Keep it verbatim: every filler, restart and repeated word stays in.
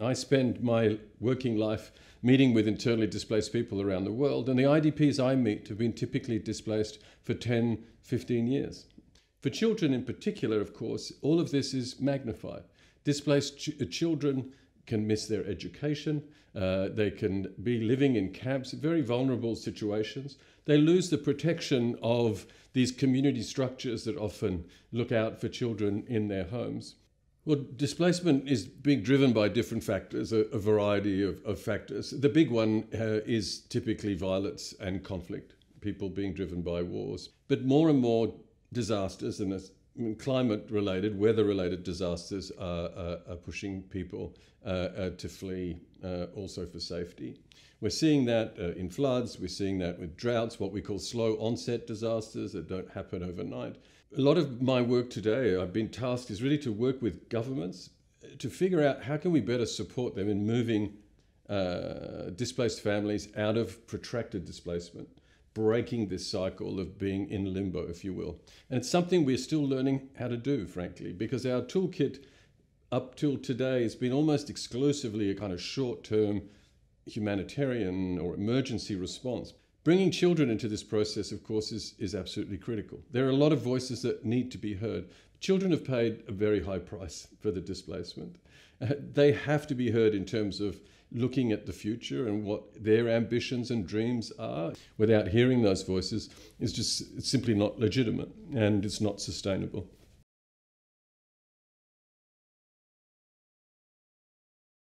I spend my working life meeting with internally displaced people around the world, and the I D Ps I meet have been typically displaced for ten, fifteen years. For children in particular, of course, all of this is magnified. Displaced ch- children can miss their education, uh, they can be living in camps, very vulnerable situations. They lose the protection of these community structures that often look out for children in their homes. Well, displacement is being driven by different factors, a, a variety of, of factors. The big one uh, is typically violence and conflict, people being driven by wars. But more and more disasters and climate-related, weather-related disasters are, are, are pushing people uh, uh, to flee uh, also for safety. We're seeing that uh, in floods, we're seeing that with droughts, what we call slow onset disasters that don't happen overnight. A lot of my work today I've been tasked is really to work with governments to figure out how can we better support them in moving uh, displaced families out of protracted displacement, breaking this cycle of being in limbo, if you will. And it's something we're still learning how to do, frankly, because our toolkit up till today has been almost exclusively a kind of short-term humanitarian or emergency response. Bringing children into this process, of course, is, is absolutely critical. There are a lot of voices that need to be heard. Children have paid a very high price for the displacement. Uh, they have to be heard in terms of looking at the future and what their ambitions and dreams are. Without hearing those voices, it's just it's simply not legitimate and it's not sustainable.